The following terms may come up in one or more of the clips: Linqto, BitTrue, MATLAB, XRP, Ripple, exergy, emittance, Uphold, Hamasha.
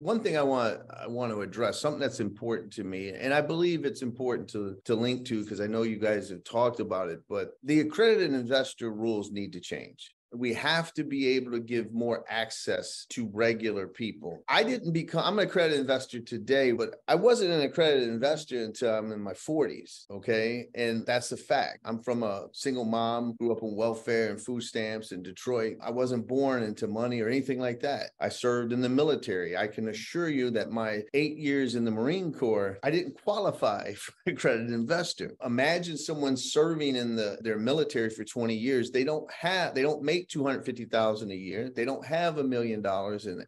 One thing I want to address, something that's important to me, and I believe it's important to link to, because I know you guys have talked about it, but the accredited investor rules need to change. We have to be able to give more access to regular people. I'm an accredited investor today, but I wasn't an accredited investor until I'm in my 40s, okay? And that's a fact. I'm from a single mom, grew up on welfare and food stamps in Detroit. I wasn't born into money or anything like that. I served in the military. I can assure you that my 8 years in the Marine Corps, I didn't qualify for accredited investor. Imagine someone serving in their military for 20 years. They don't make $250,000 a year. They don't have $1 million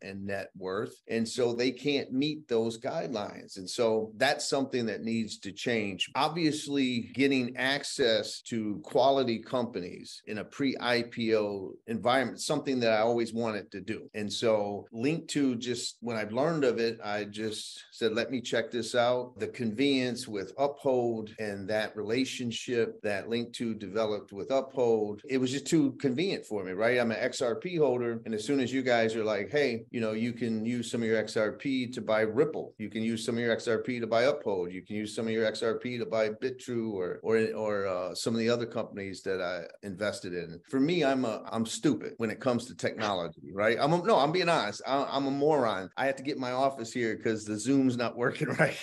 in net worth. And so they can't meet those guidelines. And so that's something that needs to change. Obviously, getting access to quality companies in a pre-IPO environment, something that I always wanted to do. And so Linqto, just when I've learned of it, I just said, let me check this out. The convenience with Uphold and that relationship that Linqto developed with Uphold, it was just too convenient for me, right? I'm an XRP holder. And as soon as you guys are like, hey, you can use some of your XRP to buy Ripple. You can use some of your XRP to buy Uphold. You can use some of your XRP to buy BitTrue or some of the other companies that I invested in. For me, I'm stupid when it comes to technology, right? I'm being honest. I'm a moron. I have to get my office here because the Zoom's not working right.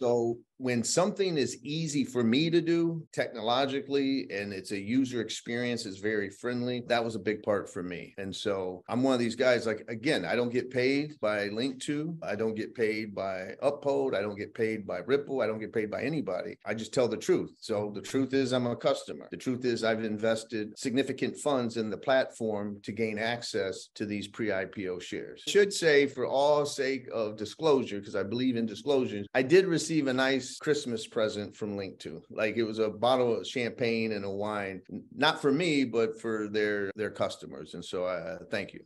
So when something is easy for me to do technologically and it's a user experience is very friendly, that was a big part for me. And so I'm one of these guys, like, again, I don't get paid by Linqto. I don't get paid by Uphold. I don't get paid by Ripple. I don't get paid by anybody. I just tell the truth. So the truth is I'm a customer. The truth is I've invested significant funds in the platform to gain access to these pre-IPO shares. I should say, for all sake of disclosure, because I believe in disclosures, I did receive a nice Christmas present from Linqto. Like, it was a bottle of champagne and a wine, not for me, but for their customers. And so I thank you.